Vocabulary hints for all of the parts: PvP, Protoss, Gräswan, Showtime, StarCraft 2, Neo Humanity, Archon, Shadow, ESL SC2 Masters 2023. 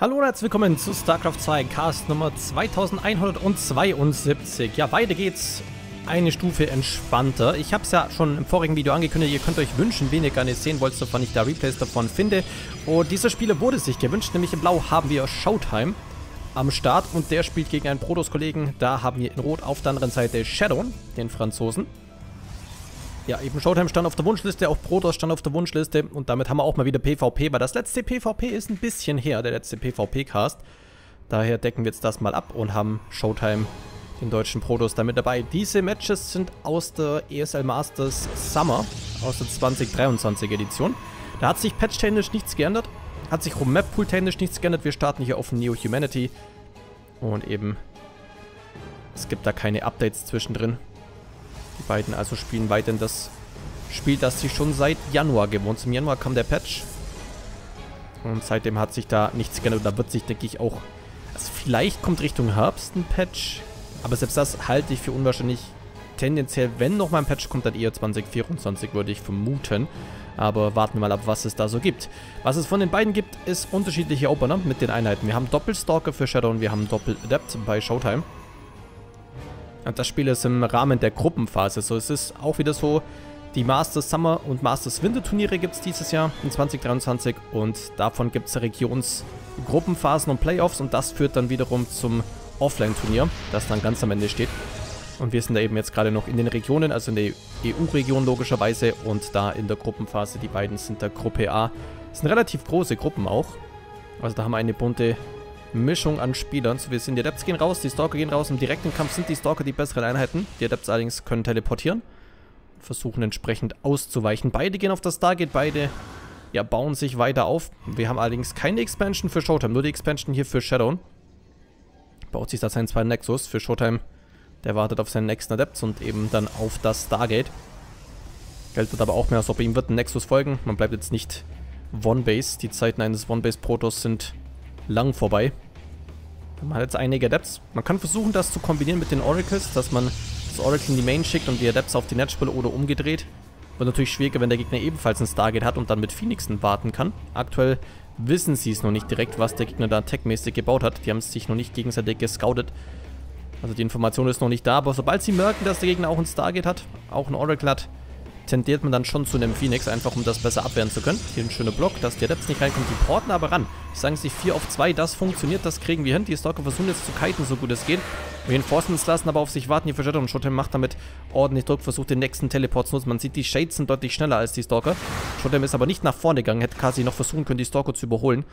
Hallo und herzlich willkommen zu StarCraft 2, Cast Nummer 2172. Ja, weiter geht's eine Stufe entspannter. Ich habe es ja schon im vorigen Video angekündigt, ihr könnt euch wünschen, wen ihr gerne sehen wollt, sofern ich da Replays davon finde. Und dieser Spieler wurde sich gewünscht, nämlich in Blau haben wir Showtime am Start und der spielt gegen einen Protoss-Kollegen. Da haben wir in Rot auf der anderen Seite Shadow, den Franzosen. Ja, eben Showtime stand auf der Wunschliste, auch Protoss stand auf der Wunschliste und damit haben wir auch mal wieder PvP, weil das letzte PvP ist ein bisschen her, der letzte PvP-Cast. Daher decken wir jetzt das mal ab und haben Showtime, den deutschen Protoss, damit dabei. Diese Matches sind aus der ESL Masters Summer, aus der 2023 Edition. Da hat sich patchtechnisch nichts geändert, hat sich rum Map-Pool-technisch nichts geändert. Wir starten hier auf Neo Humanity und eben, es gibt da keine Updates zwischendrin. Die beiden also spielen weiterhin das Spiel, das sie schon seit Januar gewohnt sind. Im Januar kam der Patch. Und seitdem hat sich da nichts geändert. Da wird sich, denke ich, auch... Also vielleicht kommt Richtung Herbst ein Patch. Aber selbst das halte ich für unwahrscheinlich. Tendenziell, wenn nochmal ein Patch kommt, dann eher 2024, würde ich vermuten. Aber warten wir mal ab, was es da so gibt. Was es von den beiden gibt, ist unterschiedliche Opener mit den Einheiten. Wir haben Doppelstalker für Shadow und wir haben Doppeladept bei Showtime. Und das Spiel ist im Rahmen der Gruppenphase. So, es ist auch wieder so, die Masters Summer und Masters Winter Turniere gibt es dieses Jahr in 2023 und davon gibt es Regionsgruppenphasen und Playoffs und das führt dann wiederum zum Offline-Turnier, das dann ganz am Ende steht. Und wir sind da eben jetzt gerade noch in den Regionen, also in der EU-Region logischerweise und da in der Gruppenphase. Die beiden sind der Gruppe A. Das sind relativ große Gruppen auch. Also da haben wir eine bunte Mischung an Spielern. So, wir sind die Adepts gehen raus, die Stalker gehen raus. Im direkten Kampf sind die Stalker die besseren Einheiten. Die Adepts allerdings können teleportieren. Versuchen entsprechend auszuweichen. Beide gehen auf das Stargate, beide ja, bauen sich weiter auf. Wir haben allerdings keine Expansion für Showtime, nur die Expansion hier für Shadow. Baut sich da seinen zweiten Nexus für Showtime. Der wartet auf seinen nächsten Adepts und eben dann auf das Stargate. Geld wird aber auch mehr, als ob ihm wird ein Nexus folgen. Man bleibt jetzt nicht One-Base. Die Zeiten eines One-Base-Protoss sind lang vorbei. Man hat jetzt einige Adepts. Man kann versuchen, das zu kombinieren mit den Oracles, dass man das Oracle in die Main schickt und die Adepts auf die Netzspille oder umgedreht. Wird natürlich schwieriger, wenn der Gegner ebenfalls ein Stargate hat und dann mit Phoenixen warten kann. Aktuell wissen sie es noch nicht direkt, was der Gegner da techmäßig gebaut hat. Die haben es sich noch nicht gegenseitig gescoutet. Also die Information ist noch nicht da, aber sobald sie merken, dass der Gegner auch ein Stargate hat, auch ein Oracle hat, tendiert man dann schon zu einem Phoenix, einfach um das besser abwehren zu können. Hier ein schöner Block, dass die Adepts nicht reinkommen, die porten aber ran. Ich sage sie 4 auf 2, das funktioniert, das kriegen wir hin. Die Stalker versuchen jetzt zu kiten, so gut es geht. Reinforcements lassen aber auf sich warten, hier für Shadow und Showtime macht damit ordentlich Druck, versucht den nächsten Teleport zu nutzen. Man sieht, die Shades sind deutlich schneller als die Stalker. Showtime ist aber nicht nach vorne gegangen, hätte quasi noch versuchen können, die Stalker zu überholen.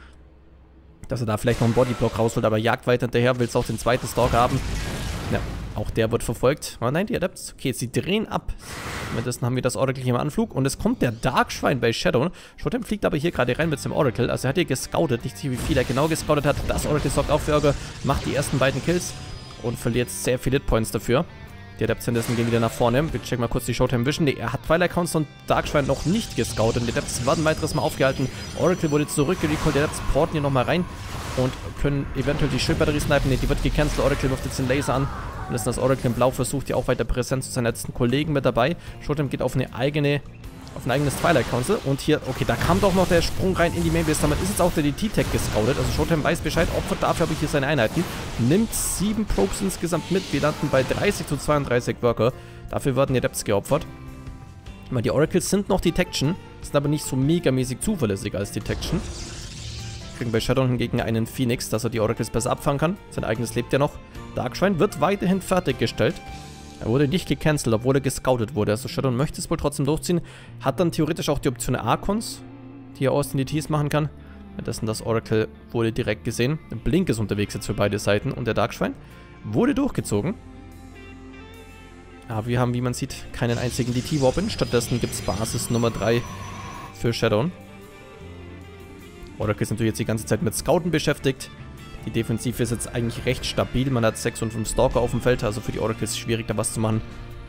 Dass er da vielleicht noch einen Bodyblock rausholt, aber jagt weiter hinterher, will es auch den zweiten Stalker haben. Ja, auch der wird verfolgt. Oh nein, die Adepts. Okay, sie drehen ab. Zumindest haben wir das Oracle hier im Anflug. Und es kommt der Darkschwein bei Shadow. Showtime fliegt aber hier gerade rein mit seinem Oracle. Also er hat hier gescoutet. Nicht sicher, wie viel er genau gescoutet hat. Das Oracle sorgt auch für Ärger. Macht die ersten beiden Kills. Und verliert sehr viele Hitpoints dafür. Die Adepts hinterher gehen wieder nach vorne. Wir checken mal kurz die Showtime Vision. Nee, er hat Twilight-Counts und Darkschwein noch nicht gescoutet. Die Adepts werden ein weiteres Mal aufgehalten. Oracle wurde zurückgerecallt. Die Adepts porten hier nochmal rein. Und können eventuell die Schildbatterie snipen. Ne, die wird gecancelt. Oracle wirft jetzt den Laser an. Und das Oracle in Blau versucht ja auch weiter präsent zu seinen letzten Kollegen mit dabei. Showtime geht auf ein eigenes Twilight Council. Und hier, okay, da kam doch noch der Sprung rein in die Mainbase. Damit ist jetzt auch der DT-Tech gescoutet. Also Showtime weiß Bescheid, opfert dafür habe ich hier seine Einheiten. Nimmt 7 Probes insgesamt mit. Wir landen bei 30 zu 32 Worker. Dafür werden die Adepts geopfert. Die Oracles sind noch Detection, sind aber nicht so megamäßig zuverlässig als Detection. Bei Shadow hingegen einen Phoenix, dass er die Oracles besser abfangen kann. Sein eigenes lebt ja noch. Darkschwein wird weiterhin fertiggestellt. Er wurde nicht gecancelt, obwohl er gescoutet wurde. Also Shadow möchte es wohl trotzdem durchziehen. Hat dann theoretisch auch die Option Archons, die er aus den DTs machen kann. Währenddessen das Oracle wurde direkt gesehen. Ein Blink ist unterwegs jetzt für beide Seiten. Und der Darkschwein wurde durchgezogen. Aber wir haben, wie man sieht, keinen einzigen DT-Warp-In. Stattdessen gibt es Basis Nummer 3 für Shadow. Oracle ist natürlich jetzt die ganze Zeit mit Scouten beschäftigt. Die Defensive ist jetzt eigentlich recht stabil. Man hat 6 und 5 Stalker auf dem Feld, also für die Oracle ist es schwierig, da was zu machen.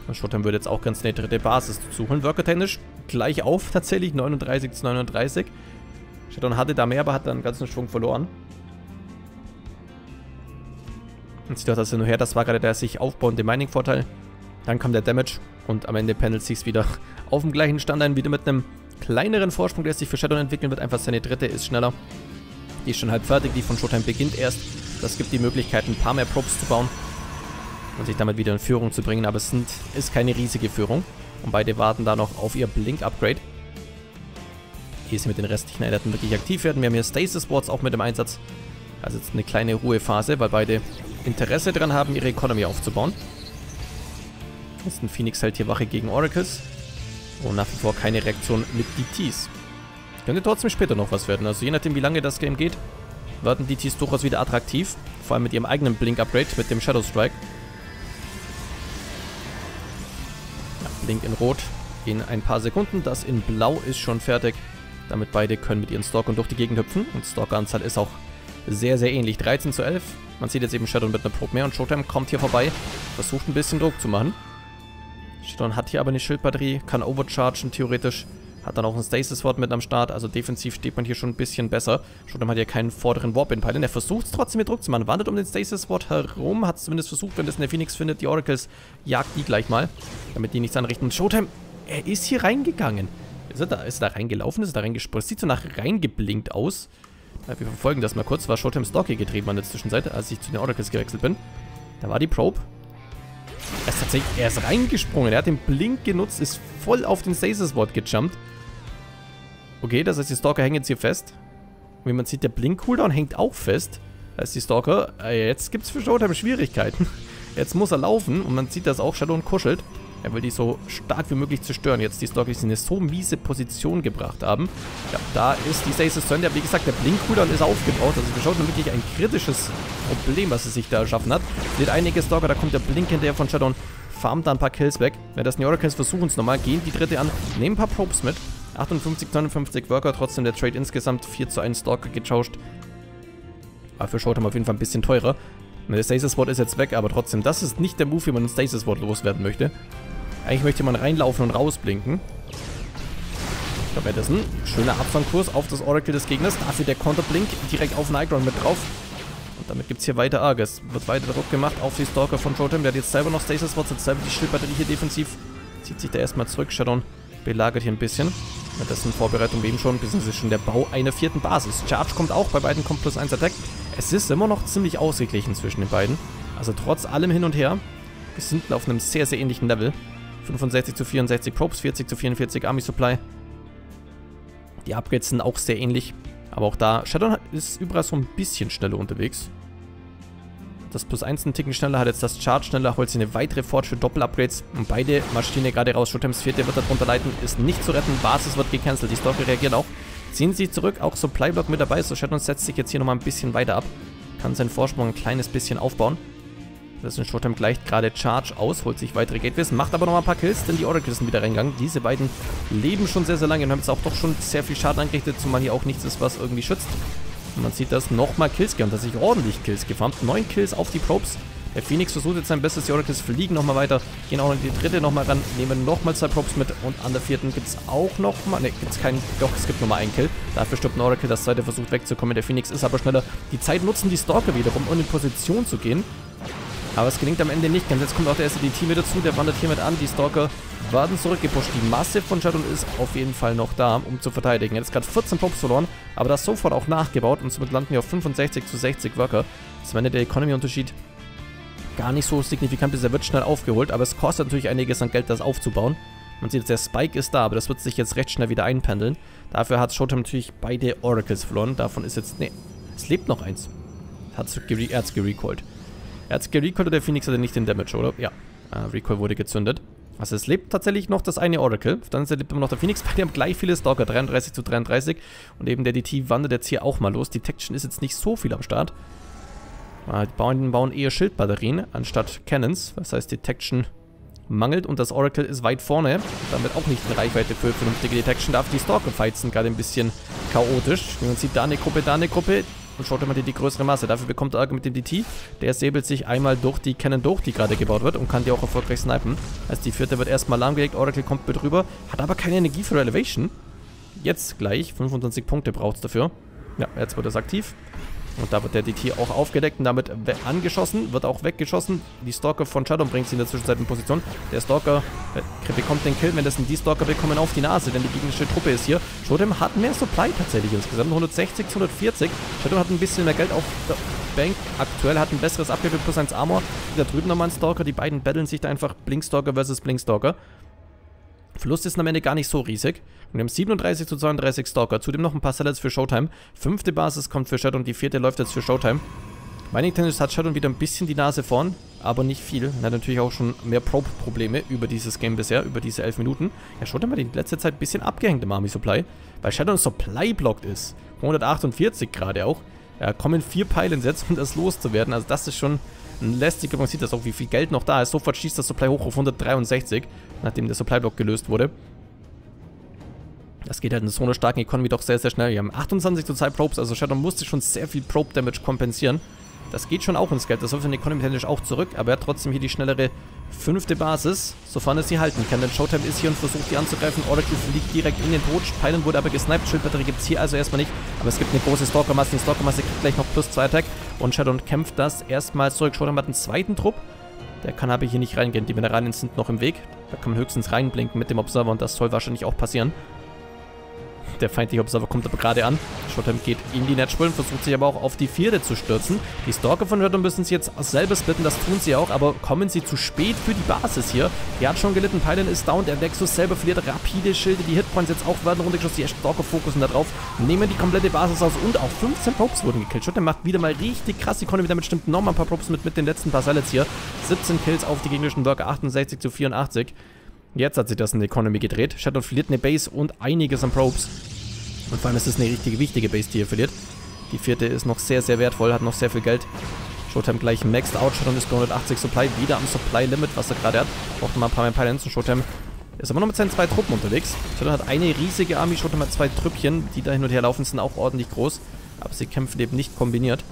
Und Showtime würde jetzt auch ganz eine dritte Basis suchen. Worker-technisch gleich auf tatsächlich, 39 zu 39. Shadow hatte da mehr, aber hat dann einen ganzen Schwung verloren. Und sieht doch das hin und her, das war gerade der sich aufbauende Mining-Vorteil. Dann kam der Damage und am Ende pendelt sich wieder auf dem gleichen Stand ein, wieder mit einem kleineren Vorsprung, der sich für Shadow entwickeln wird. Einfach seine dritte ist schneller. Die ist schon halb fertig, die von Showtime beginnt erst. Das gibt die Möglichkeit, ein paar mehr Probes zu bauen und sich damit wieder in Führung zu bringen, aber es ist keine riesige Führung. Und beide warten da noch auf ihr Blink-Upgrade. Hier ist sie mit den restlichen Einheiten wirklich aktiv werden. Wir haben hier Stasis Wards auch mit im Einsatz. Also jetzt eine kleine Ruhephase, weil beide Interesse daran haben, ihre Economy aufzubauen. Jetzt ein Phoenix hält hier Wache gegen Oracles. Und nach wie vor keine Reaktion mit DTs. Könnte trotzdem später noch was werden. Also je nachdem, wie lange das Game geht, werden DTs durchaus wieder attraktiv. Vor allem mit ihrem eigenen Blink-Upgrade, mit dem Shadow Strike. Ja, Blink in Rot in ein paar Sekunden. Das in Blau ist schon fertig. Damit beide können mit ihren Stalkern durch die Gegend hüpfen. Und Stalkeranzahl ist auch sehr, sehr ähnlich. 13 zu 11. Man sieht jetzt eben Shadow mit einer Probe mehr. Und Showtime kommt hier vorbei. Versucht ein bisschen Druck zu machen. Shadow hat hier aber eine Schildbatterie. Kann overchargen theoretisch. Hat dann auch ein Stasis-Ward mit am Start. Also defensiv steht man hier schon ein bisschen besser. Showtime hat hier keinen vorderen Warp-In-Pylon. Er versucht es trotzdem mit Druck zu machen. Wandert um den Stasis-Ward herum. Hat es zumindest versucht. Wenn das eine Phoenix findet, die Oracles, jagt die gleich mal. Damit die nichts anrichten. Showtime, er ist hier reingegangen. Ist er da reingelaufen? Ist er da reingesprungen? Sieht so nach reingeblinkt aus. Wir verfolgen das mal kurz. War Showtime Stalk hier getrieben an der Zwischenzeit, als ich zu den Oracles gewechselt bin. Da war die Probe. Er ist reingesprungen. Er hat den Blink genutzt, ist voll auf den Stasis-Ward gejumpt. Okay, das heißt, die Stalker hängen jetzt hier fest. Wie man sieht, der Blink-Cooldown hängt auch fest. Das heißt, die Stalker... Jetzt gibt es für Showtime Schwierigkeiten. Jetzt muss er laufen und man sieht das auch. Shadow kuschelt. Er will die so stark wie möglich zerstören. Jetzt die Stalker, die sie in eine so miese Position gebracht haben. Ja, da ist die Stasis zu Ende. Aber wie gesagt, der Blink-Cooldown ist aufgebaut. Also wir schauen wirklich ein kritisches Problem, was sie sich da erschaffen hat. Seht einige Stalker, da kommt der Blink hinterher von Shadow, farmt da ein paar Kills weg. Wenn das New Oracles versuchen es nochmal, gehen die dritte an, nehmen ein paar Probes mit. 58, 59 Worker, trotzdem der Trade insgesamt 4 zu 1 Stalker getauscht. War für Showtime auf jeden Fall ein bisschen teurer. Der Stasis-Ward ist jetzt weg, aber trotzdem, das ist nicht der Move, wie man ein Stasis-Ward loswerden möchte. Eigentlich möchte man reinlaufen und rausblinken. Ich glaube, das ist ein schöner Abfangkurs auf das Oracle des Gegners. Dafür der Counterblink direkt auf Nightground mit drauf. Und damit gibt es hier weiter Argus. Wird weiter Druck gemacht auf die Stalker von Showtime. Der hat jetzt selber noch Stasis-Wards, jetzt selber die Schildbatterie hier defensiv. Zieht sich da erstmal zurück. Shadow belagert hier ein bisschen. Das ist in Vorbereitung eben schon, beziehungsweise schon der Bau einer vierten Basis. Charge kommt auch, bei beiden kommt plus 1 Attack. Es ist immer noch ziemlich ausgeglichen zwischen den beiden. Also trotz allem hin und her. Wir sind auf einem sehr, sehr ähnlichen Level. 65 zu 64 Probes, 40 zu 44 Army Supply. Die Upgrades sind auch sehr ähnlich. Aber auch da, Shadow ist überall so ein bisschen schneller unterwegs. Das Plus 1 einen Ticken schneller, hat jetzt das Charge schneller, holt sie eine weitere Forge für Doppel-Upgrades. Und beide marschieren hier gerade raus. Showtimes vierte wird darunter leiten, ist nicht zu retten. Basis wird gecancelt, die Stalker reagieren auch. Ziehen sie zurück, auch Supply-Block mit dabei. So Shadow setzt sich jetzt hier nochmal ein bisschen weiter ab. Kann seinen Vorsprung ein kleines bisschen aufbauen. Das ist ein Showtime gleicht gerade Charge aus, holt sich weitere Gateways, macht aber nochmal ein paar Kills, denn die Oracles sind wieder reingegangen. Diese beiden leben schon sehr, sehr lange und haben jetzt auch doch schon sehr viel Schaden angerichtet, zumal hier auch nichts ist, was irgendwie schützt. Und man sieht das nochmal Kills gehabt, dass sich ordentlich Kills gefarmt. 9 Kills auf die Probes. Der Phoenix versucht jetzt sein Bestes, die Oracles fliegen nochmal weiter, gehen auch in die dritte nochmal ran, nehmen nochmal 2 Probes mit und an der vierten gibt es auch nochmal, ne, gibt es keinen, doch, es gibt nochmal einen Kill. Dafür stirbt ein Oracle, das zweite versucht wegzukommen, der Phoenix ist aber schneller. Die Zeit nutzen die Stalker wiederum, um in Position zu gehen. Aber es gelingt am Ende nicht ganz. Jetzt kommt auch der erste DT mit dazu, der wandert hiermit an. Die Stalker werden zurückgepusht. Die Masse von Shadow ist auf jeden Fall noch da, um zu verteidigen. Jetzt gerade 14 Pops verloren, aber das sofort auch nachgebaut. Und somit landen wir auf 65 zu 60 Worker. Das war der Economy-Unterschied gar nicht so signifikant, bis er wird schnell aufgeholt. Aber es kostet natürlich einiges an Geld, das aufzubauen. Man sieht, der Spike ist da, aber das wird sich jetzt recht schnell wieder einpendeln. Dafür hat Showtime natürlich beide Oracles verloren. Davon ist jetzt... Ne, es lebt noch eins. Er hat es gerecallt. Er hat es gerecallt und der Phoenix hatte nicht den Damage, oder? Ja, Recall wurde gezündet. Also es lebt tatsächlich noch das eine Oracle. Dann lebt immer noch der Phoenix, weil die haben gleich viele Stalker, 33 zu 33. Und eben der DT wandert jetzt hier auch mal los. Detection ist jetzt nicht so viel am Start. Die bauen eher Schildbatterien anstatt Cannons. Das heißt, Detection mangelt und das Oracle ist weit vorne. Damit auch nicht in Reichweite für vernünftige Detection. Die Stalker-Fights sind gerade ein bisschen chaotisch. Wie man sieht, da eine Gruppe, da eine Gruppe. Und schaut immer die größere Masse. Dafür bekommt Argus mit dem DT. Der säbelt sich einmal durch die Cannon durch, die gerade gebaut wird. Und kann die auch erfolgreich snipen. Also die vierte wird erstmal lahmgelegt. Oracle kommt mit rüber. Hat aber keine Energie für Elevation. Jetzt gleich. 25 Punkte braucht es dafür. Ja, jetzt wird es aktiv. Und da wird der DT auch aufgedeckt und damit angeschossen, wird auch weggeschossen. Die Stalker von Shadow bringt sie in der Zwischenzeit in Position. Der Stalker bekommt den Kill, wenn das ein D-Stalker will, kommen auf die Nase, denn die gegnerische Truppe ist hier. Showtime hat mehr Supply tatsächlich insgesamt, 160 zu 140. Shadow hat ein bisschen mehr Geld auf der Bank, aktuell hat ein besseres Abwehr plus 1 Armor. Da drüben nochmal ein Stalker, die beiden battlen sich da einfach Blinkstalker versus Blinkstalker. Verlust ist am Ende gar nicht so riesig. Und wir haben 37 zu 32 Stalker. Zudem noch ein paar Salads für Showtime. Fünfte Basis kommt für Shadow und die vierte läuft jetzt für Showtime. Mining Tennis hat Shadow wieder ein bisschen die Nase vorn, aber nicht viel. Er hat natürlich auch schon mehr Probe-Probleme über dieses Game bisher, über diese 11 Minuten. Ja, Showtime hat in letzter Zeit ein bisschen abgehängt im Army Supply, weil Shadow Supply blockt ist. 148 gerade auch. Ja, kommen 4 Pylon-Sets, um das loszuwerden. Also das ist schon lästig, man sieht das auch, wie viel Geld noch da ist. Sofort schießt das Supply hoch auf 163, nachdem der Supply-Block gelöst wurde. Das geht halt in so einer starken Economy doch sehr, sehr schnell. Wir haben 28 zu 2 Probes, also Shadow musste schon sehr viel Probe-Damage kompensieren. Das geht schon auch ins Geld, das wirft in Economy-technisch auch zurück, aber er hat trotzdem hier die schnellere fünfte Basis, sofern es sie halten kann. Denn Showtime ist hier und versucht die anzugreifen. Oracle fliegt direkt in den Tod, Pylon wurde aber gesniped, Schildbatterie gibt es hier also erstmal nicht. Aber es gibt eine große Stalkermasse, die Stalkermasse kriegt gleich noch plus 2 Attack und Shadow kämpft das erstmals zurück. Showtime hat einen zweiten Trupp, der kann aber hier nicht reingehen, die Mineralien sind noch im Weg. Da kann man höchstens reinblinken mit dem Observer und das soll wahrscheinlich auch passieren. Der feindliche Observer kommt aber gerade an. Showtime geht in die Netzspur und versucht sich aber auch auf die vierte zu stürzen. Die Stalker von Shadow müssen sie jetzt selber splitten, das tun sie auch, aber kommen sie zu spät für die Basis hier. Die hat schon gelitten, Pylon ist down, der Nexus selber verliert rapide Schilde, die Hitpoints jetzt auch werden runtergeschossen, die Stalker fokussen da drauf, nehmen die komplette Basis aus und auch 15 Probes wurden gekillt. Showtime macht wieder mal richtig krass, die Economy damit stimmt nochmal ein paar Probes mit den letzten paar Salads hier. 17 Kills auf die gegnerischen Worker, 68 zu 84. Jetzt hat sie das in die Economy gedreht. Shadow verliert eine Base und einiges an Probes. Und vor allem ist es eine richtig wichtige Base, die hier verliert. Die vierte ist noch sehr, sehr wertvoll, hat noch sehr viel Geld. Showtime gleich maxed out. Shadow ist 180 Supply, wieder am Supply Limit, was er gerade hat. Braucht nochmal ein paar mehr Pylons. Showtime ist aber noch mit seinen 2 Truppen unterwegs. Shadow hat eine riesige Army, Showtime hat 2 Trüppchen, die da hin und her laufen, sind auch ordentlich groß. Aber sie kämpfen eben nicht kombiniert.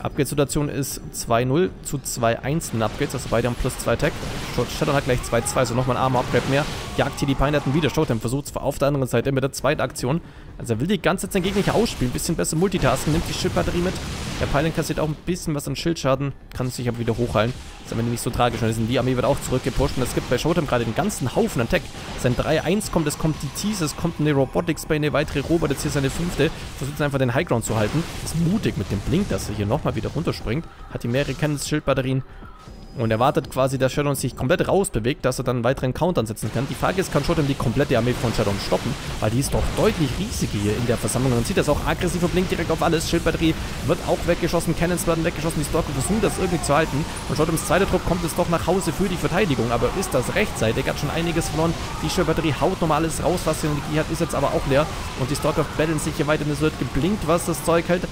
Upgrade-Situation ist 2-0 zu 2-1 in Upgrades, also beide haben plus 2 Tech. Shadow hat gleich 2-2, also nochmal ein Armor-Upgrade mehr. Jagt hier die Pinetten wieder. Showtime versucht es auf der anderen Seite mit der zweiten Aktion. Also er will die ganze Zeit seinen Gegner hier ausspielen, ein bisschen besser multitasken, nimmt die Schildbatterie mit. Der Pylon kassiert auch ein bisschen was an Schildschaden, kann sich aber wieder hochheilen. Das ist aber nicht so tragisch. Und die Armee wird auch zurückgepusht und es gibt bei Showtime gerade den ganzen Haufen an Tech. Sein 3-1 kommt, es kommt die Tease, es kommt eine Robotics Bay, eine weitere Robot, jetzt hier seine fünfte. Versucht einfach den Highground zu halten. Ist mutig mit dem Blink, dass er hier nochmal wieder runterspringt. Hat die mehrere Cannons, Schildbatterien. Und er wartet quasi, dass Shadow sich komplett rausbewegt, dass er dann einen weiteren Counter setzen kann. Die Frage ist, kann Showtime die komplette Armee von Shadow stoppen? Weil die ist doch deutlich riesig hier in der Versammlung. Man sieht das auch, aggressiver Blink direkt auf alles. Schildbatterie wird auch weggeschossen, Cannons werden weggeschossen, die Stalker versuchen das irgendwie zu halten. Und Showtimes zweiter Trupp kommt es doch nach Hause für die Verteidigung. Aber ist das rechtzeitig? Hat schon einiges verloren. Die Schildbatterie haut nochmal alles raus, was sie in der Energie hat, ist jetzt aber auch leer. Und die Stalker battlen sich hier weiter. Es wird geblinkt, was das Zeug hält.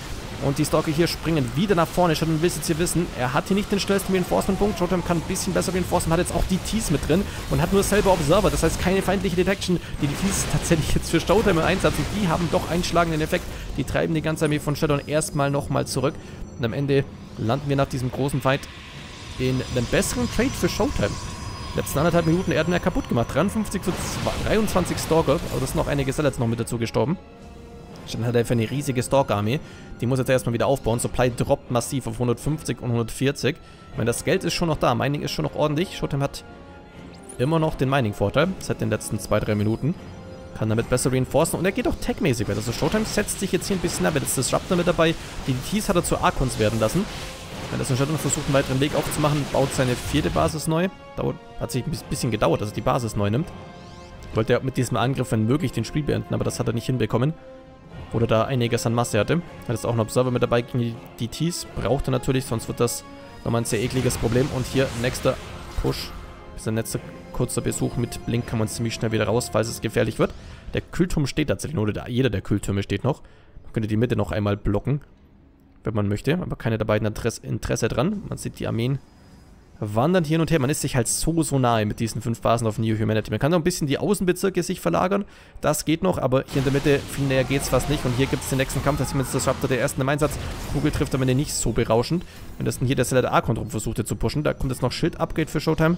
Und die Stalker hier springen wieder nach vorne. Shadow will es jetzt hier wissen. Er hat hier nicht den schnellsten Reinforcement-Punkt. Showtime kann ein bisschen besser reinforcen. Hat jetzt auch die Ts mit drin und hat nur selber Observer. Das heißt, keine feindliche Detection. Die Ts tatsächlich jetzt für Showtime im Einsatz. Und die haben doch einschlagenden Effekt. Die treiben die ganze Armee von Shadow erstmal nochmal zurück. Und am Ende landen wir nach diesem großen Fight in einem besseren Trade für Showtime. Letzten 1,5 Minuten Erden er kaputt gemacht. 53 zu 23 Stalker. Aber das ist noch eine Gesellschaft noch mit dazu gestorben. Dann hat er einfach eine riesige Stalker-Armee. Die muss jetzt erstmal wieder aufbauen. Supply droppt massiv auf 150 und 140. Ich meine, das Geld ist schon noch da. Mining ist schon noch ordentlich. Showtime hat immer noch den Mining-Vorteil seit den letzten 2-3 Minuten. Kann damit besser reinforcen und er geht auch tech-mäßig weiter. Also Showtime setzt sich jetzt hier ein bisschen ab. Jetzt ist Disruptor mit dabei. Die DTs hat er zu Archons werden lassen. Wenn das Showtime versucht, einen weiteren Weg aufzumachen, baut seine vierte Basis neu. Dauert, hat sich ein bisschen gedauert, dass er die Basis neu nimmt. Wollte er mit diesem Angriff, wenn möglich, den Spiel beenden, aber das hat er nicht hinbekommen. Oder da einiges an Masse hatte. Hat jetzt auch einen Observer mit dabei gegen die DTs. Braucht er natürlich, sonst wird das nochmal ein sehr ekliges Problem. Und hier nächster Push. Das ist ein letzter kurzer Besuch mit Blink. Kann man ziemlich schnell wieder raus, falls es gefährlich wird. Der Kühlturm steht tatsächlich. Oder jeder der Kühltürme steht noch. Man könnte die Mitte noch einmal blocken, wenn man möchte. Aber keiner der beiden hat Interesse dran. Man sieht die Armeen wandern hin und her. Man ist sich halt so nahe mit diesen 5 Basen auf Neo Humanity. Man kann noch ein bisschen die Außenbezirke sich verlagern. Das geht noch, aber hier in der Mitte viel näher geht es fast nicht. Und hier gibt es den nächsten Kampf. Da sieht man jetzt Disruptor, der ersten im Einsatz. Kugel trifft am Ende nicht so berauschend. Wenn das denn hier der Seller der Archon drum versuchte zu pushen. Da kommt jetzt noch Schild-Upgrade für Showtime.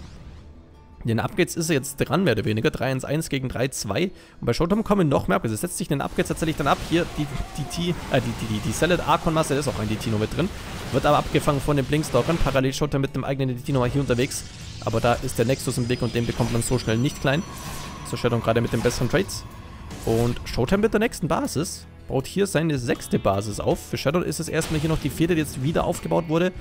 In den Upgrades ist er jetzt dran, mehr oder weniger. 3-1-1 gegen 3-2. Und bei Showtime kommen noch mehr Upgrades. Es setzt sich in den Upgrades tatsächlich dann ab. Hier die Salad Archon Master, da ist auch ein Ditino mit drin. Wird aber abgefangen von den Blinkstalkern. Parallel Showtime mit dem eigenen Ditino hier unterwegs. Aber da ist der Nexus im Weg und den bekommt man so schnell nicht klein. So Shadow gerade mit den besseren Trades. Und Showtime mit der nächsten Basis baut hier seine 6. Basis auf. Für Shadow ist es erstmal hier noch die 4., die jetzt wieder aufgebaut wurde.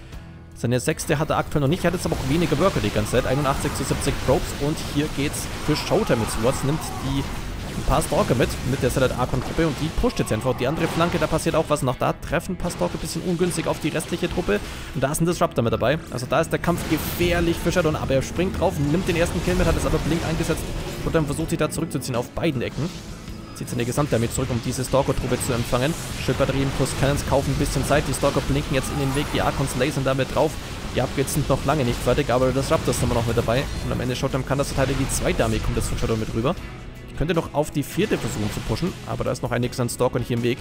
Seine 6. hat er aktuell noch nicht, er hat jetzt aber auch weniger Worker die ganze Zeit, 81 zu 70 Probes und hier geht's für Showtime zu. Watts nimmt ein paar Stalker mit der Salad Archon-Truppe und die pusht jetzt einfach auf die andere Flanke, da passiert auch was noch, da treffen ein paar Stalker ein bisschen ungünstig auf die restliche Truppe und da ist ein Disruptor mit dabei, also da ist der Kampf gefährlich für Shadow, aber er springt drauf, nimmt den ersten Kill mit, hat es aber Blink eingesetzt und dann versucht sie da zurückzuziehen auf beiden Ecken. Zieht seine Gesamtdamage zurück, um diese Stalker-Truppe zu empfangen. Schildbatterien plus Cannons kaufen ein bisschen Zeit. Die Stalker blinken jetzt in den Weg. Die Archons lasern damit drauf. Die Upgrades sind noch lange nicht fertig, aber das Raptor ist immer noch mit dabei. Und am Ende Showtime kann das verteidigen. Die 2. Armee kommt jetzt von Shadow mit rüber. Ich könnte noch auf die 4. versuchen zu pushen, aber da ist noch einiges an Stalkern hier im Weg.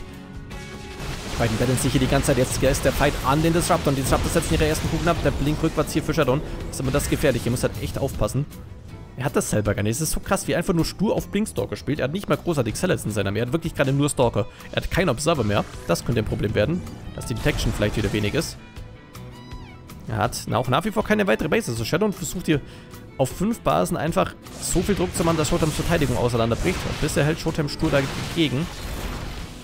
Die beiden battlen sich hier die ganze Zeit. Jetzt ist der Fight an den Disruptor. Und die Disruptor setzen ihre ersten Kugeln ab. Der Blink rückwärts hier für Shadow. Das ist immer das gefährlich. Ihr müsst halt echt aufpassen. Er hat das selber gar nicht. Es ist so krass, wie er einfach nur stur auf Blinkstalker spielt. Er hat nicht mal großartig Salads in seiner mehr. Er hat wirklich gerade nur Stalker. Er hat keinen Observer mehr. Das könnte ein Problem werden, dass die Detection vielleicht wieder wenig ist. Er hat auch nach wie vor keine weitere Base. Also Shadow versucht hier auf 5 Basen einfach so viel Druck zu machen, dass Showtimes Verteidigung auseinanderbricht. Und bisher hält Showtime stur dagegen.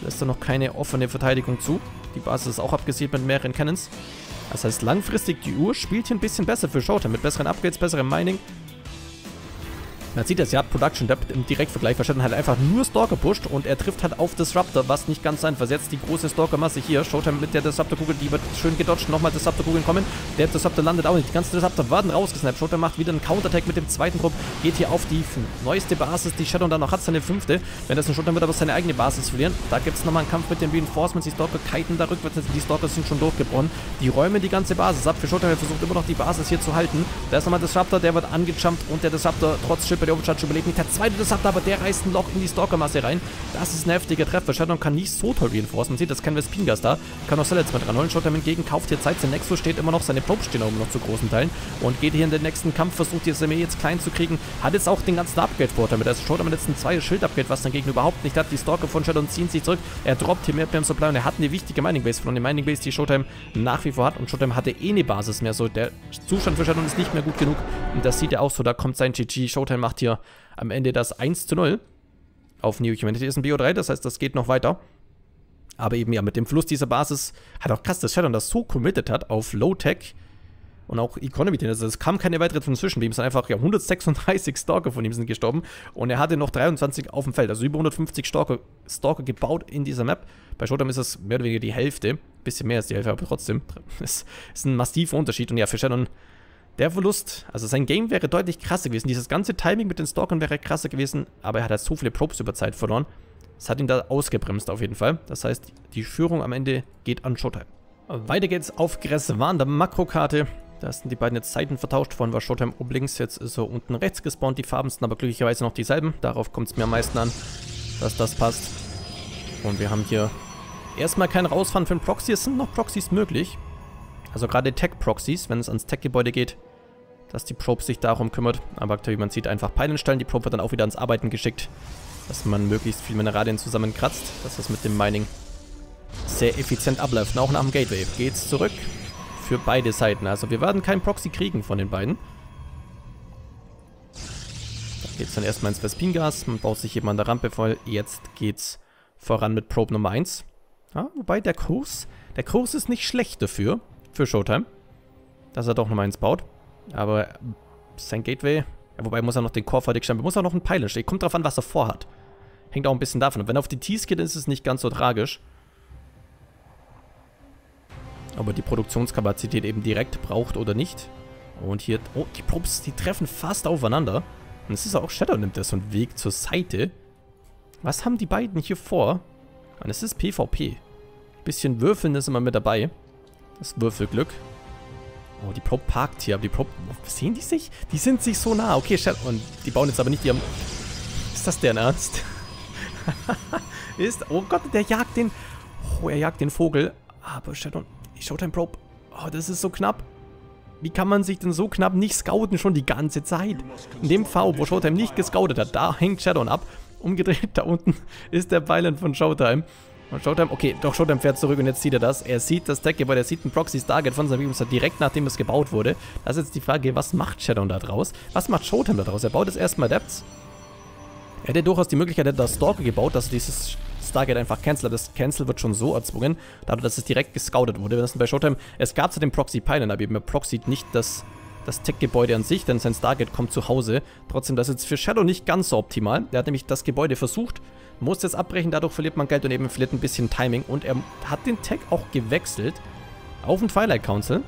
Lässt er noch keine offene Verteidigung zu. Die Basis ist auch abgesiedelt mit mehreren Cannons. Das heißt, langfristig die Uhr spielt hier ein bisschen besser für Showtime. Mit besseren Upgrades, besserem Mining. Man sieht das ja, Production Depth im Direktvergleich verstanden hat einfach nur Stalker pusht und er trifft halt auf Disruptor, was nicht ganz sein versetzt. Die große Stalker-Masse hier, Showtime mit der Disruptor-Kugel, die wird schön gedodged, nochmal Disruptor-Kugeln kommen. Der Disruptor landet auch nicht, die ganzen Disruptor werden rausgesnappt. Showtime macht wieder einen Counterattack mit dem zweiten Trupp, geht hier auf die neueste Basis, die Shadow dann noch hat, seine 5. Wenn das ein Showtime wird, aber seine eigene Basis verlieren. Da gibt es nochmal einen Kampf mit den Reinforcements, die Stalker kiten da rückwärts, die Stalker sind schon durchgebrochen. Die räumen die ganze Basis ab, für Showtime versucht immer noch die Basis hier zu halten. Da ist nochmal Disruptor, der wird angejumpt und der Disruptor trotz Chip der Overcharge überlebt nicht. Der zweite Disruptor, aber der reißt ein Loch in die Stalker-Masse rein. Das ist ein heftiger Treffer. Shadow kann nicht so toll reinforcen. Man sieht, das ist kein Vespingas da. Kann auch Salads mit ranholen. Showtime hingegen kauft hier Zeit. Sein Nexus steht immer noch. Seine Probes stehen oben noch zu großen Teilen. Und geht hier in den nächsten Kampf. Versucht jetzt Armee jetzt klein zu kriegen. Hat jetzt auch den ganzen Upgrade-Vorteil mit. Also Showtime jetzt ein 2 Schild-Upgrade, was sein Gegner überhaupt nicht hat. Die Stalker von Shadow ziehen sich zurück. Er droppt hier mehr beim Supply und er hat eine wichtige Mining-Base von der Mining-Base, die Showtime nach wie vor hat. Und Showtime hatte eh eine Basis mehr. So, der Zustand für Shadow ist nicht mehr gut genug. Und das sieht er auch so. Da kommt sein GG. Showtime macht hier am Ende das 1:0 auf Neo Humanity. Ist ein BO3, das heißt, das geht noch weiter. Aber eben ja, mit dem Fluss dieser Basis hat auch krass, dass Shadow das so committed hat auf Low-Tech und auch Economy. Also es kam keine weitere dazwischen. Es sind einfach ja, 136 Stalker von ihm sind gestorben und er hatte noch 23 auf dem Feld. Also über 150 Stalker gebaut in dieser Map. Bei Showtime ist das mehr oder weniger die Hälfte. Ein bisschen mehr als die Hälfte, aber trotzdem. Es ist ein massiver Unterschied und ja, für Shadow der Verlust, also sein Game wäre deutlich krasser gewesen. Dieses ganze Timing mit den Stalkern wäre krasser gewesen, aber er hat halt so viele Probes über Zeit verloren. Das hat ihn da ausgebremst auf jeden Fall. Das heißt, die Führung am Ende geht an Showtime. Weiter geht's auf Gräswan, der Makrokarte. Da sind die beiden jetzt Seiten vertauscht. Vorhin war Showtime oben links, jetzt ist er unten rechts gespawnt. Die Farben sind aber glücklicherweise noch dieselben. Darauf kommt es mir am meisten an, dass das passt. Und wir haben hier erstmal kein Rausfahren für einen Proxy. Es sind noch Proxys möglich. Also gerade Tech-Proxys, wenn es ans Tech-Gebäude geht, dass die Probe sich darum kümmert. Aber aktuell, wie man sieht, einfach Peilen stellen. Die Probe wird dann auch wieder ans Arbeiten geschickt, dass man möglichst viel Mineralien zusammenkratzt, dass das mit dem Mining sehr effizient abläuft. Und auch nach dem Gateway geht's zurück für beide Seiten. Also wir werden keinen Proxy kriegen von den beiden. Da geht's dann erstmal ins Vespingas. Man baut sich eben an der Rampe voll. Jetzt geht's voran mit Probe Nummer 1. Ja, wobei der Kurs ist nicht schlecht dafür, für Showtime, dass er doch nochmal eins baut. Aber sein Gateway, ja, wobei muss er noch den Core fertig stellen, muss er noch einen Pylon stellen. Kommt drauf an, was er vorhat. Hängt auch ein bisschen davon ab. Wenn er auf die Tees geht, ist es nicht ganz so tragisch. Aber die Produktionskapazität eben direkt braucht oder nicht. Und hier, oh, die Probes, die treffen fast aufeinander. Und es ist auch Shadow nimmt das so einen Weg zur Seite. Was haben die beiden hier vor? Und es ist PvP. Ein bisschen Würfeln ist immer mit dabei. Das Würfelglück. Oh, die Probe parkt hier, aber die Probe... Sehen die sich? Die sind sich so nah. Okay, Shadow... Und die bauen jetzt aber nicht, die haben... Ist das deren Ernst? Oh Gott, der jagt den... Oh, er jagt den Vogel. Aber Shadow... Showtime Probe. Oh, das ist so knapp. Wie kann man sich denn so knapp nicht scouten schon die ganze Zeit? In dem V, wo Showtime nicht gescoutet hat, da hängt Shadow ab. Umgedreht, da unten ist der Pylon von Showtime. Und Showtime, okay, doch Showtime fährt zurück und jetzt sieht er das. Er sieht das Tech, weil er sieht ein Proxy-Stargate von seinem Gegner direkt nachdem es gebaut wurde. Das ist jetzt die Frage, was macht Shadow da draus? Was macht Showtime da draus? Er baut jetzt erstmal Adepts. Er hätte durchaus die Möglichkeit, er hätte das Stalker gebaut, dass dieses Stargate einfach cancelt. Das Cancel wird schon so erzwungen, dadurch, dass es direkt gescoutet wurde. Wir wissen bei Showtime, es gab zu dem Proxy-Pylon, aber eben der Proxy nicht das Tech-Gebäude an sich, denn sein Stargate kommt zu Hause. Trotzdem, das ist jetzt für Shadow nicht ganz so optimal. Der hat nämlich das Gebäude versucht, muss jetzt abbrechen, dadurch verliert man Geld und eben verliert ein bisschen Timing. Und er hat den Tech auch gewechselt auf den Twilight Council.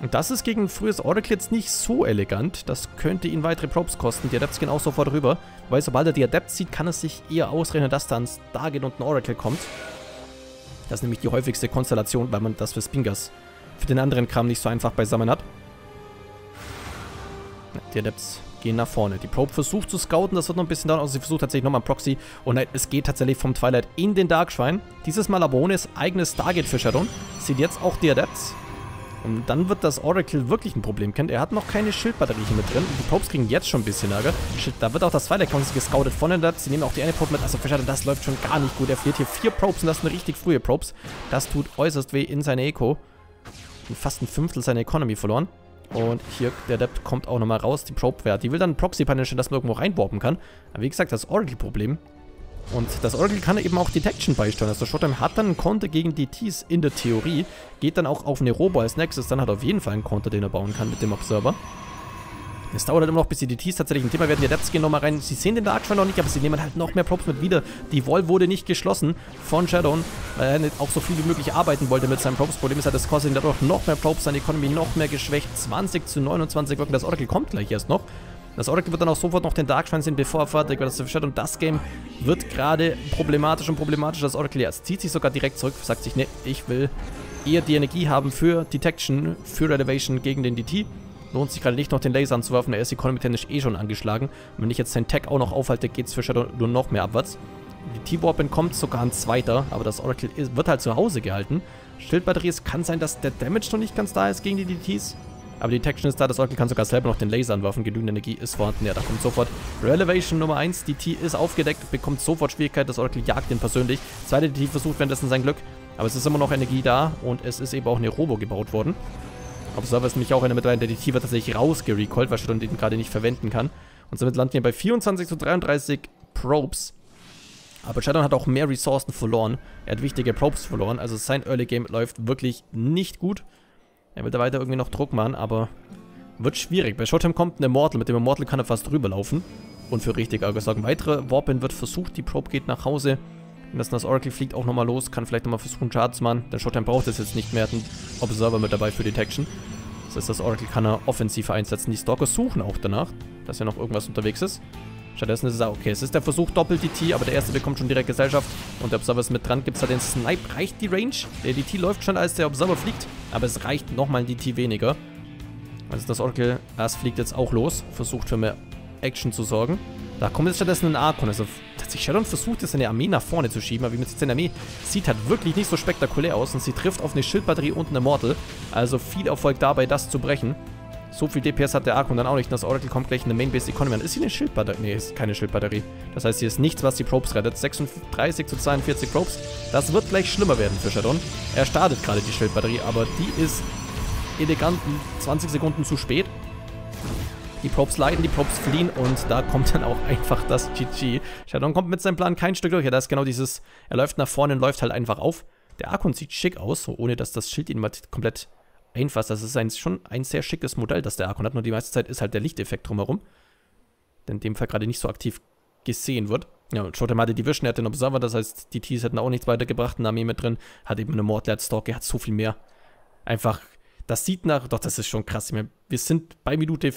Und das ist gegen ein frühes Oracle jetzt nicht so elegant. Das könnte ihn weitere Probes kosten. Die Adepts gehen auch sofort rüber, weil sobald er die Adepts sieht, kann es sich eher ausrechnen, dass da ein Stargate und ein Oracle kommt. Das ist nämlich die häufigste Konstellation, weil man das für Spingas, für den anderen Kram nicht so einfach beisammen hat. Die Adepts gehen nach vorne. Die Probe versucht zu scouten, das wird noch ein bisschen dauern, also sie versucht tatsächlich nochmal einen Proxy. Und nein, es geht tatsächlich vom Twilight in den Darkschwein. Dieses Mal aber ohne das eigene Stargate für Shadow. Sieht jetzt auch die Adepts. Und dann wird das Oracle wirklich ein Problem kennen. Er hat noch keine Schildbatterie hier mit drin. Und die Probes kriegen jetzt schon ein bisschen Lager. Shit, da wird auch das Twilight Council gescoutet von den Adepts. Sie nehmen auch die eine Probe mit. Also für Shadow, das läuft schon gar nicht gut. Er verliert hier 4 Probes und das sind richtig frühe Probes. Das tut äußerst weh in seine Eco. Und fast ein 1/5 seiner Economy verloren. Und hier, der Adept kommt auch nochmal raus, die Probe-Wert. Die will dann einen Proxy-Panel stellen, dass man irgendwo reinwarpen kann. Aber wie gesagt, das Oracle-Problem. Und das Oracle kann eben auch Detection beisteuern. Also Showtime hat dann einen Konter gegen die Ts in der Theorie. Geht dann auch auf eine Robo als nächstes. Dann hat er auf jeden Fall einen Konter, den er bauen kann mit dem Observer. Es dauert halt immer noch, bis die DTs tatsächlich ein Thema werden. Die Adepts gehen nochmal rein. Sie sehen den Darkshine noch nicht, aber sie nehmen halt noch mehr Probes mit wieder. Die Wall wurde nicht geschlossen von Shadow, weil er nicht auch so viel wie möglich arbeiten wollte mit seinem Probes. Problem ist halt, das kostet ihn dadurch noch mehr Probes, seine Economy noch mehr geschwächt. 20:29 wirken. Das Oracle kommt gleich erst noch. Das Oracle wird dann auch sofort noch den Darkshine sehen, bevor er fertig wird. Das ist für Shadow. Das Game wird gerade problematisch und problematisch. Das Oracle erst zieht sich sogar direkt zurück, sagt sich, ne, ich will eher die Energie haben für Detection, für Elevation gegen den DT. Lohnt sich gerade nicht noch den Laser anzuwerfen, er ist economy-technisch eh schon angeschlagen. Und wenn ich jetzt seinen Tech auch noch aufhalte, geht es für Shadow nur noch mehr abwärts. Die T-Warpin kommt sogar ein zweiter, aber das Oracle wird halt zu Hause gehalten. Schildbatterie, es kann sein, dass der Damage noch nicht ganz da ist gegen die DTs. Aber die Detection ist da, das Oracle kann sogar selber noch den Laser anwerfen, genügend Energie ist vorhanden. Ja, da kommt sofort Relevation Nummer 1, die T ist aufgedeckt, bekommt sofort Schwierigkeit, das Oracle jagt ihn persönlich. Zweite DT versucht währenddessen sein Glück, aber es ist immer noch Energie da und es ist eben auch eine Robo gebaut worden. Observer ist nämlich auch einer mit rein, der die T wird tatsächlich rausgerecallt, weil Shadow den gerade nicht verwenden kann. Und somit landen wir bei 24:33 Probes. Aber Shadow hat auch mehr Ressourcen verloren. Er hat wichtige Probes verloren, also sein Early Game läuft wirklich nicht gut. Er will da weiter irgendwie noch Druck machen, aber wird schwierig. Bei Showtime kommt ein Immortal, mit dem Immortal kann er fast rüberlaufen. Und für richtig Argus sorgen. Weitere Warpin wird versucht, die Probe geht nach Hause. Und das Oracle fliegt auch nochmal los, kann vielleicht nochmal versuchen Schaden zu machen. Der Showtime braucht es jetzt nicht mehr, hat einen Observer mit dabei für Detection. Das heißt, das Oracle kann er offensiv einsetzen. Die Stalkers suchen auch danach, dass ja noch irgendwas unterwegs ist. Stattdessen ist es auch okay. Es ist der Versuch, doppelt DT, aber der erste bekommt schon direkt Gesellschaft. Und der Observer ist mit dran, gibt es da den Snipe, reicht die Range? Der DT läuft schon, als der Observer fliegt, aber es reicht nochmal ein DT weniger. Also das Oracle, das fliegt jetzt auch los, versucht für mehr Action zu sorgen. Da kommt jetzt stattdessen ein Archon. Also tatsächlich Shadow versucht jetzt seine Armee nach vorne zu schieben, aber wie man sieht, seine Armee sieht halt wirklich nicht so spektakulär aus und sie trifft auf eine Schildbatterie und eine Mortal. Also viel Erfolg dabei, das zu brechen. So viel DPS hat der Archon dann auch nicht. Das Oracle kommt gleich in der Main-Base Economy an. Ist hier eine Schildbatterie? Ne, ist keine Schildbatterie. Das heißt, hier ist nichts, was die Probes rettet. 36:42 Probes. Das wird gleich schlimmer werden für Shadow. Er startet gerade die Schildbatterie, aber die ist elegant 20 Sekunden zu spät. Die Probes leiden, die Probes fliehen und da kommt dann auch einfach das GG. Shadow kommt mit seinem Plan kein Stück durch. Ja, da ist genau dieses, er läuft nach vorne und läuft halt einfach auf. Der Archon sieht schick aus, so ohne dass das Schild ihn mal komplett einfasst. Das ist schon ein sehr schickes Modell, das der Archon hat. Nur die meiste Zeit ist halt der Lichteffekt drumherum. Der in dem Fall gerade nicht so aktiv gesehen wird. Ja, und Showtime hatte die Vision, er hat den Observer, das heißt, die Ts hätten auch nichts weitergebracht. Eine Armee mit drin, hat eben eine Mordler, hat Stalker, hat so viel mehr. Einfach, das sieht nach, doch das ist schon krass. Ich meine, wir sind bei Minute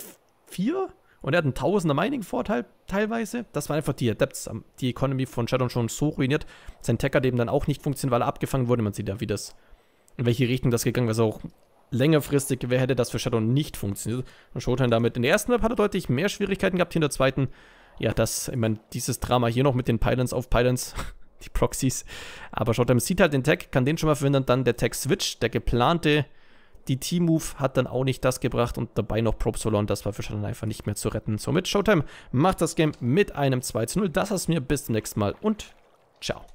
4 und er hat einen Tausender Mining-Vorteil teilweise. Das war einfach die Adepts, die Economy von Shadow schon so ruiniert. Sein Tech hat eben dann auch nicht funktioniert, weil er abgefangen wurde. Man sieht ja, wie das, in welche Richtung das gegangen ist. Auch längerfristig, wer hätte das für Shadow nicht funktioniert. Und Showtime damit in der ersten Map hat er deutlich mehr Schwierigkeiten gehabt, hier in der zweiten. Ja, das, ich meine, dieses Drama hier noch mit den Pylons auf Pylons, die Proxys. Aber Showtime sieht halt den Tech, kann den schon mal verhindern. Dann der Tech-Switch, der geplante Die T-Move hat dann auch nicht das gebracht und dabei noch Probsolon, das war für Shadow einfach nicht mehr zu retten. Somit Showtime macht das Game mit einem 2:0. Das ist mir, bis zum nächsten Mal und ciao.